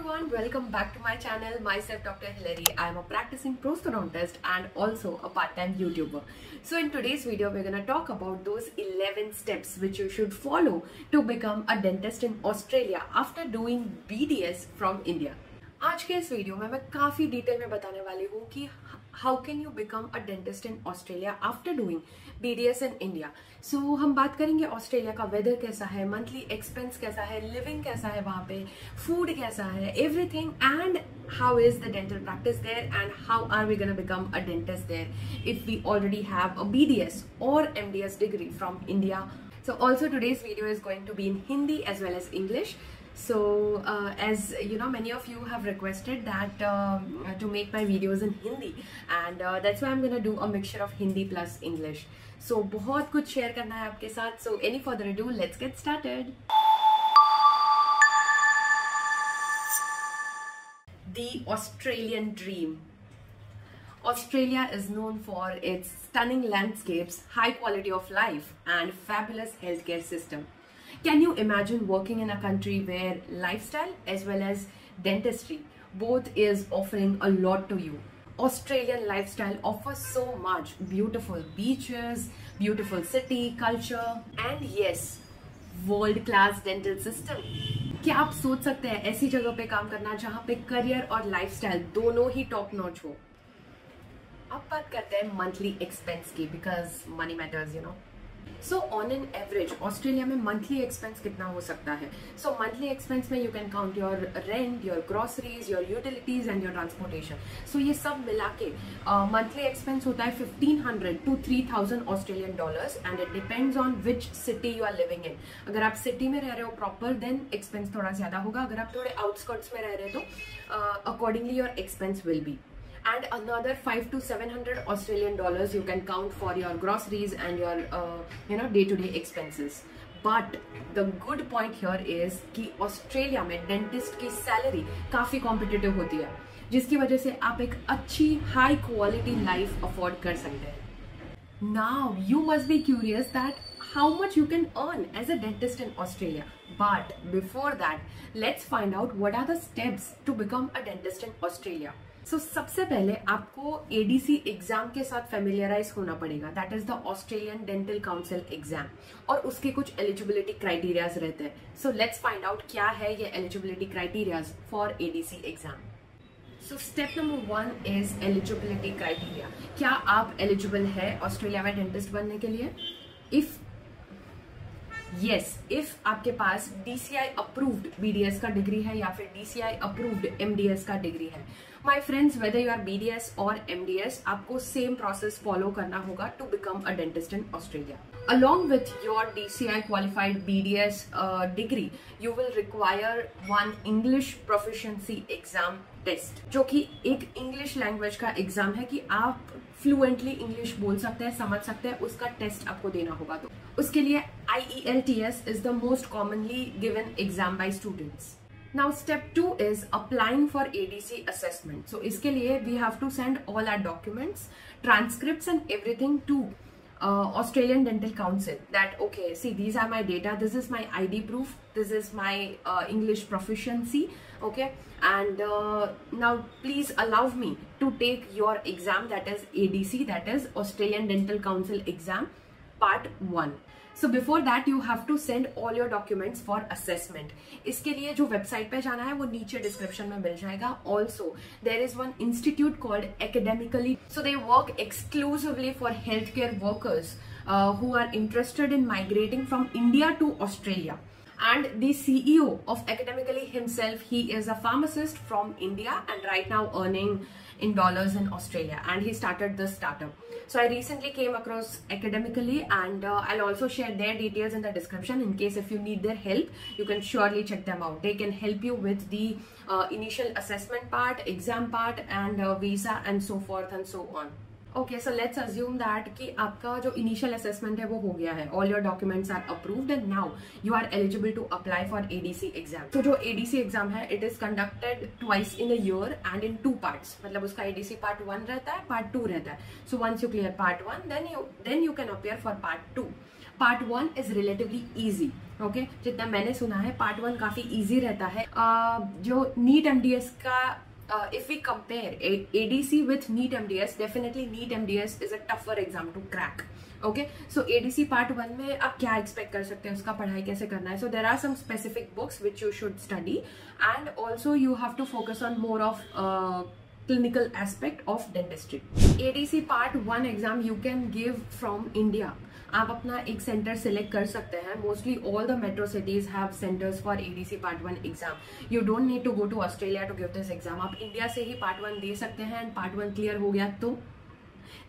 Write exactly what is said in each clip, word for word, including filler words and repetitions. everyone, welcome back to my channel. Myself Doctor Hilary. I'm a practicing prosthodontist and also a part-time YouTuber. So in today's video, we're gonna talk about those eleven steps which you should follow to become a dentist in Australia after doing B D S from India. आज के इस video में मैं काफी detail में बताने वाली हूँ कि how can you become a dentist in Australia after doing BDS in India. So हम बात करेंगे ऑस्ट्रेलिया का वेदर कैसा है, मंथली एक्सपेंस कैसा है, लिविंग कैसा है वहाँ पे, फूड कैसा है, everything and how is the dental practice there and how are we going to become a dentist there if we already have a B D S or M D S degree from India. So also today's video is going to be in Hindi as well as English. So uh, as you know, many of you have requested that um, to make my videos in Hindi and uh, that's why I'm going to do a mixture of Hindi plus English. So बहुत कुछ share करना है आपके साथ. So any further ado, let's get started. The Australian dream. Australia is known for its stunning landscapes, high quality of life and fabulous healthcare system. Can you imagine working in a country where lifestyle as well as dentistry both is offering a lot to you? Australian lifestyle offers so much: beautiful beaches, beautiful city, culture and yes, world-class dental system. क्या आप सोच सकते हैं ऐसी जगह पे काम करना जहाँ पे करियर और लाइफस्टाइल दोनों ही टॉप नॉच हो? अब बात करते हैं मंथली एक्सपेंस की, because money matters you know. So on an average Australia में मंथली एक्सपेंस कितना हो सकता है? सो मंथली एक्सपेंस में you can count your rent, your groceries, your utilities and your transportation. So ये सब मिला के मंथली एक्सपेंस होता है fifteen hundred to three thousand Australian dollars and it depends on which city you are living in. अगर आप city में रह रहे हो प्रॉपर देन एक्सपेंस थोड़ा ज़्यादा होगा, अगर आप थोड़े आउटस्कर्ट्स में रह रहे हो तो accordingly your expense will be. And another five to seven hundred Australian dollars you can count for your groceries and your uh, you know day-to-day expenses. But the good point here is कि Australia में dentist की salary काफी competitive होती है, जिसकी वजह से आप एक अच्छी high quality life afford कर सकते हैं. Now you must be curious that how much you can earn as a dentist in Australia. But before that, let's find out what are the steps to become a dentist in Australia. So सबसे पहले आपको A D C exam के साथ familiarise होना पड़ेगा, that is the Australian dental council exam, और उसके कुछ एलिजिबिलिटी क्राइटेरियाज रहते हैं. सो लेट्स फाइंड आउट क्या है ये eligibility criterias for A D C exam. So step number one is eligibility criteria. क्या आप एलिजिबल है ऑस्ट्रेलिया में डेंटिस्ट बनने के लिए? इफ यस yes, इफ आपके पास D C I approved B D S का डिग्री है या फिर D C I approved M D S का डिग्री है. My friends, whether you are B D S और M D S, आपको सेम प्रोसेस फॉलो करना होगा to become a dentist in Australia. Along with your D C I qualified B D S degree you will require one English proficiency exam test, जो कि एक English language का exam है कि आप fluently English बोल सकते हैं, समझ सकते हैं, उसका टेस्ट आपको देना होगा. तो उसके लिए I E L T S is the most commonly given exam by students. Now step two is applying for A D C assessment. So इसके लिए we have to send all our documents, transcripts and everything to Uh, Australian Dental Council that okay, see, these are my data, this is my I D proof, this is my uh, English proficiency, okay, and uh, now please allow me to take your exam, that is A D C, that is Australian Dental Council exam part one. So before that you have to send all your documents for assessment. इसके लिए जो website पे जाना है वो नीचे description में मिल जाएगा. Also there is one institute called Academically, so they work exclusively for healthcare workers uh, who are interested in migrating from India to Australia. And the C E O of Academically himself, he is a pharmacist from India and right now earning in dollars in Australia, and he started this startup. So I recently came across Academically and uh, I'll also share their details in the description in case if you need their help, you can surely check them out. They can help you with the uh, initial assessment part, exam part and uh, visa and so forth and so on. Okay, so let's assume that कि आपका जो initial assessment है वो हो गया है, all your documents are approved and now you are eligible to apply for A D C exam. तो जो A D C exam है, it is conducted twice in a year and in two parts. मतलब उसका A D C part one रहता है, part two रहता है. So once you clear part one, then you then you can appear for part two. Part one is relatively easy. Okay, जितना मैंने सुना है पार्ट वन काफी ईजी रहता है. uh, जो नीट एमडीएस का Uh, if we compare A D C with NEET M D S, definitely NEET M D S is a tougher exam to crack. Okay, so A D C part one में आप क्या expect कर सकते हैं, उसका पढ़ाई कैसे करना है. So there are some specific books which you should study, and also you have to focus on more of uh, clinical aspect of dentistry. A D C part one exam you can give from India. आप अपना एक centre select कर सकते हैं. Mostly all the metro cities have centres for ADC part one exam. You don't need to go to Australia to give this exam. आप India से ही part one दे सकते हैं, एंड पार्ट वन क्लियर हो गया तो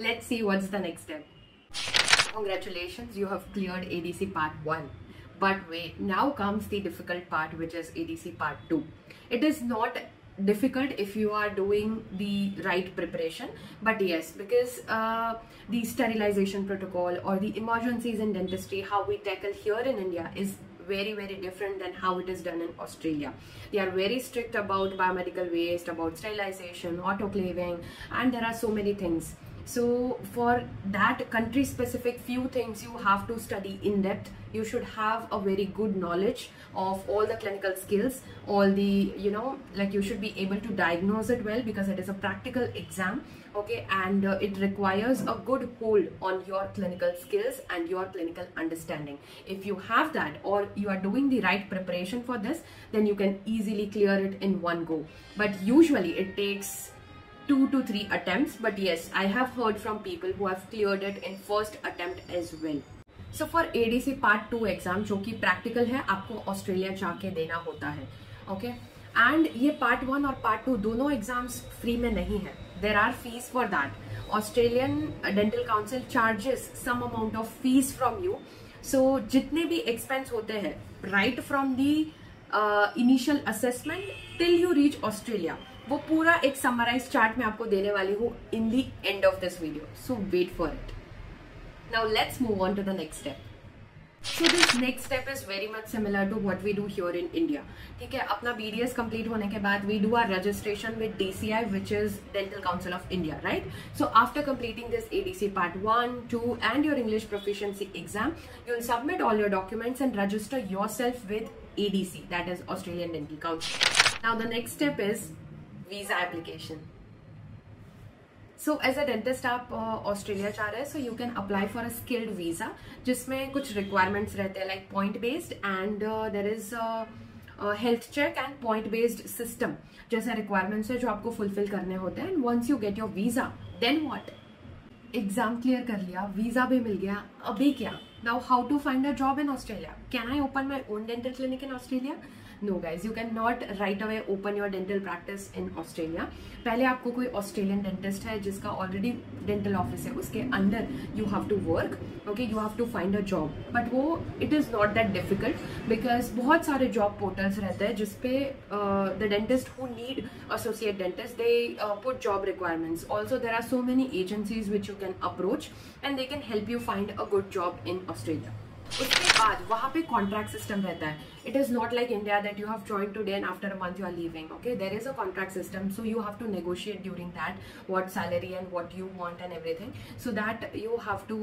let's see what's the next step. Congratulations, you have cleared ADC part one. But wait, now comes the difficult part which is ADC part two. It is not difficult if you are doing the right preparation, but yes, because uh, the sterilization protocol or the emergencies in dentistry, how we tackle here in India is very very different than how it is done in Australia. They are very strict about biomedical waste, about sterilization, autoclaving, and there are so many things. So for that country specific few things you have to study in depth. You should have a very good knowledge of all the clinical skills, all the, you know, like you should be able to diagnose it well, because it is a practical exam. Okay, and uh, it requires a good hold on your clinical skills and your clinical understanding. If you have that, or you are doing the right preparation for this, then you can easily clear it in one go. But usually it takes two to three attempts, but yes, I have heard from people who have cleared it in first attempt as well. So for A D C part two exam, जो कि practical है, आपको Australia जाके देना होता है. Okay, and ये part one और part two दोनों exams free में नहीं है. There are fees for that. Australian Dental Council charges some amount of fees from you. So जितने भी expense होते हैं, right from the uh, initial assessment till you reach Australia, वो पूरा एक समराइज चार्ट में आपको देने वाली हूँ in the end of this video. So wait for it. Now let's move on to the next step. So this next step is very much similar to what we do here in India. ठीक है, अपना BDS complete होने के बाद we do our registration with DCI which is dental council of India, right. So after completing this ADC part one two and your English proficiency exam, you will submit all your documents and register yourself with ADC, that is Australian dental council. Now the next step is visa application. So as a dentist आप Australia जा रहे हैं, so you can apply for a skilled visa, जिसमें कुछ requirements रहते हैं like point based, and uh, there is a, a health check and point based system जैसे requirements है जो आपको fulfill करने होते हैं. And once you get your visa, then what? Exam clear कर लिया, visa भी मिल गया, अभी क्या? Now how to find a job in Australia? Can I open my own dental clinic in Australia? No guys, you cannot right away open your dental practice in Australia. पहले आपको कोई Australian dentist है जिसका already dental office है, उसके अंदर you have to work. Okay, you have to find a job. But वो it is not that difficult, because बहुत सारे job portals रहते हैं जिसपे uh, the dentist who need associate dentist, they uh, put job requirements. Also there are so many agencies which you can approach, and they can help you find a good job in Australia. उसके बाद वहाँ पे contract system रहता है. It is not like India that you have join today and after a month you are leaving. Okay, there is a contract system, so you have to negotiate during that what salary and what you want and everything, so that you have to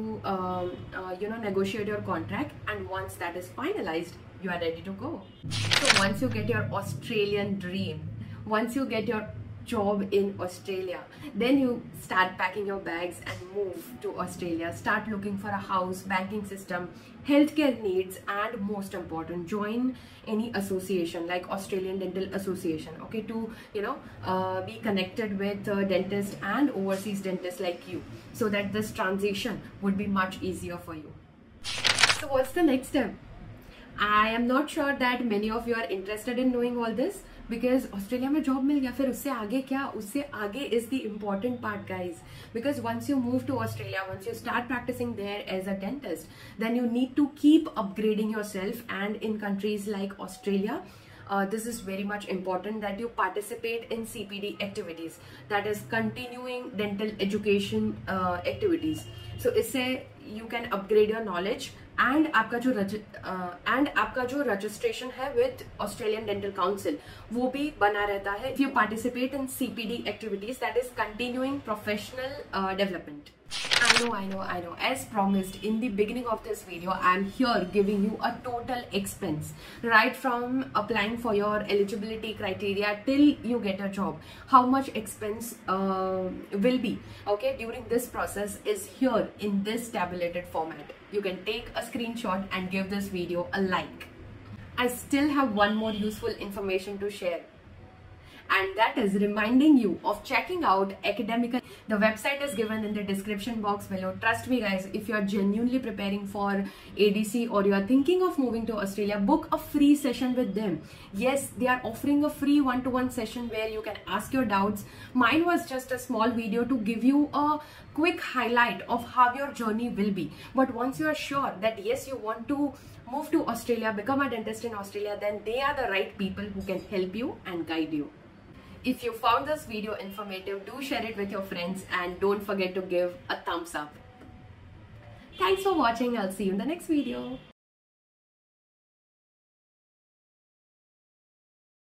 you know negotiate your contract, and once that is finalised you are ready to go. So once you get your Australian dream, once you get your job in Australia, then you start packing your bags and move to Australia. Start looking for a house, banking system, healthcare needs, and most important, join any association like Australian Dental Association. Okay, to you know uh, be connected with uh, dentists and overseas dentists like you, so that this transition would be much easier for you. So what's the next step? I am not sure that many of you are interested in knowing all this, because Australia में job मिल गया, फिर उससे आगे क्या? उससे आगे is the important part guys, because once you move to Australia, once you start practising there as a dentist, then you need to keep upgrading your self. And in countries like Australia, Uh, this is very much important that you participate in C P D activities, that is continuing dental education uh, activities. So इससे you can upgrade your knowledge, and आपका जो uh, and आपका जो registration है with Australian Dental Council वो भी बना रहता है. If you participate in C P D activities, that is continuing professional uh, development. I know, I know, I know. As promised in the beginning of this video, I am here giving you a total expense right from applying for your eligibility criteria till you get a job. How much expense uh, will be okay during this process is here in this tabulated format. You can take a screenshot and give this video a like. I still have one more useful information to share. And that is reminding you of checking out Academically. The website is given in the description box below. Trust me guys, if you are genuinely preparing for A D C or you are thinking of moving to Australia, book a free session with them. Yes, they are offering a free one-to-one session where you can ask your doubts. Mine was just a small video to give you a quick highlight of how your journey will be. But once you are sure that yes, you want to move to Australia, become a dentist in Australia, then they are the right people who can help you and guide you. If you found this video informative, do share it with your friends and don't forget to give a thumbs up. Thanks for watching. I'll see you in the next video.